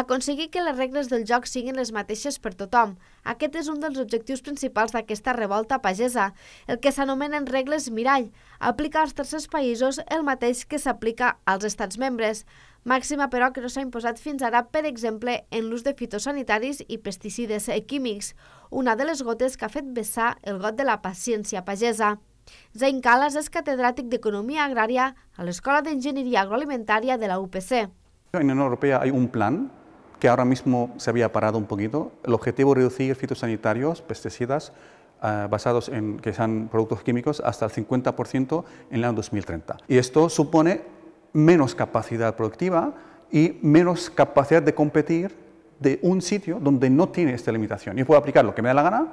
Aconseguir que les regles del joc siguin les mateixes per tothom. Aquest és un dels objectius principals d'aquesta revolta pagesa, el que s'anomenen regles mirall, aplicar als tercers països el mateix que s'aplica als estats membres, màxima però que no s'ha imposat fins ara, per exemple, en l'ús de fitosanitaris i pesticides químics, una de les gotes que ha fet vessar el got de la paciència pagesa. Zein Kallas és catedràtic d'Economia Agrària a l'Escola d'Enginyeria Agroalimentària de la UPC. En la Unión Europea hay un plan que ahora mismo se había parado un poquito. El objetivo es reducir fitosanitarios, pesticidas, basados en que sean productos químicos, hasta el 50% en el año 2030. Y esto supone menos capacidad productiva y menos capacidad de competir de un sitio donde no tiene esta limitación. Yo puedo aplicar lo que me dé la gana,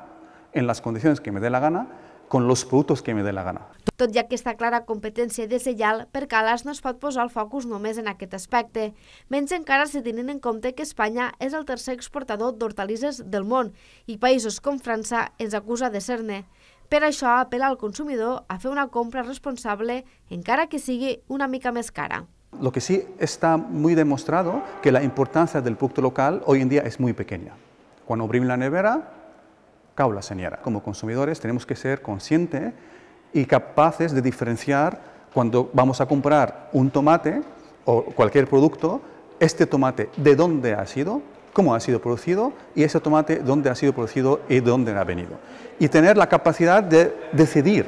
en las condiciones que me dé la gana, con los productos que me dé la gana. Tot i aquesta clara competència deslleial, per Kallas no es pot posar el focus només en aquest aspecte, menys encara si tenint en compte que Espanya és el tercer exportador d'hortalisses del món i països com França ens acusa de ser-ne. Per això apel·la al consumidor a fer una compra responsable, encara que sigui una mica més cara. Lo que sí está muy demostrado que la importancia del producto local hoy en día es muy pequeña. Cuando abrimos la nevera, cau la señora. Como consumidores tenemos que ser conscientes y capaces de diferenciar cuando vamos a comprar un tomate o cualquier producto, este tomate de dónde ha sido, cómo ha sido producido y ese tomate dónde ha sido producido y dónde ha venido. Y tener la capacidad de decidir,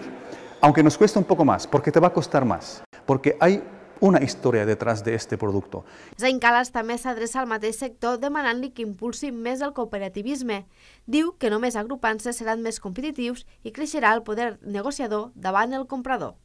aunque nos cueste un poco más, porque te va a costar más, porque hay una història detrás d'aquest producte. Zein Kallas també s'adreça al mateix sector demanant-li que impulsi més el cooperativisme. Diu que només agrupant-se seran més competitius i creixerà el poder negociador davant el comprador.